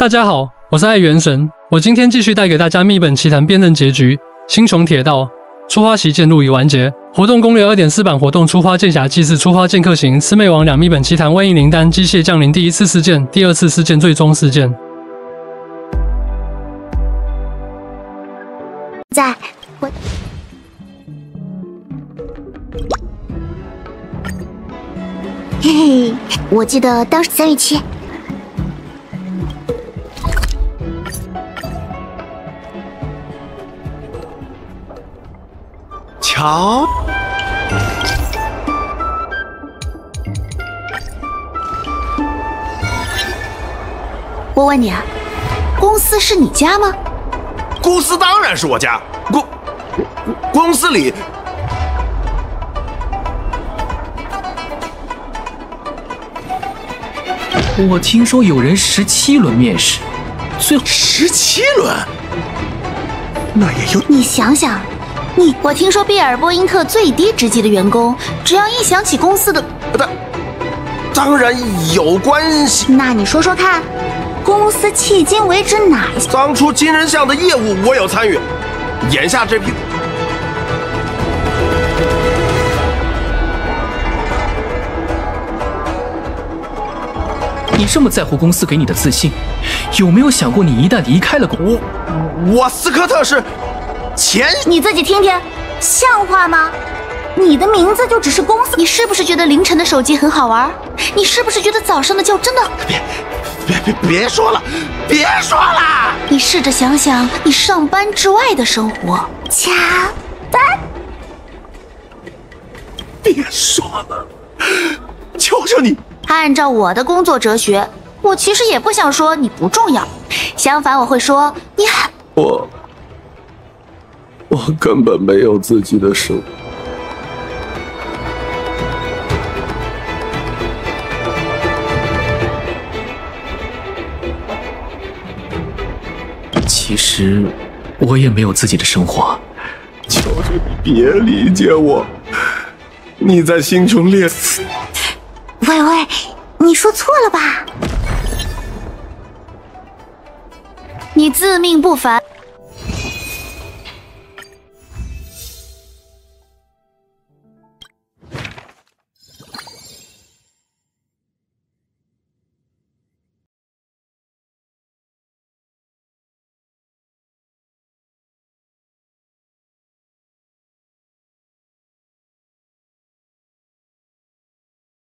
大家好，我是爱元神，我今天继续带给大家《密本奇谭》辨认结局《星穹铁道出花旗剑录》已完结。活动攻略 2.4 版活动出花剑侠祭祀出花剑客行魑魅魍两密本奇谭万应灵丹机械降临第一次事件、第二次事件、最终事件。在我。 嘿嘿，我记得当时3月7。瞧，我问你啊，公司是你家吗？公司当然是我家，公司里。 我听说有人17轮面试，最后17轮，那也有。你想想，我听说毕尔波因特最低职级的员工，只要一想起公司的，当然有关系。那你说说看，公司迄今为止哪一项？当初金人巷的业务我有参与，眼下这批。 你这么在乎公司给你的自信，有没有想过你一旦离开了公司？我斯科特是前……你自己听听，像话吗？你的名字就只是公司，你是不是觉得凌晨的手机很好玩？你是不是觉得早上的觉真的……别说了，别说了！你试着想想你上班之外的生活，加班。别说了，求求你。 按照我的工作哲学，我其实也不想说你不重要，相反我会说你很……我根本没有自己的生活。其实我也没有自己的生活。求求你别理解我，你在星穹猎。 喂喂，你说错了吧？你自命不凡。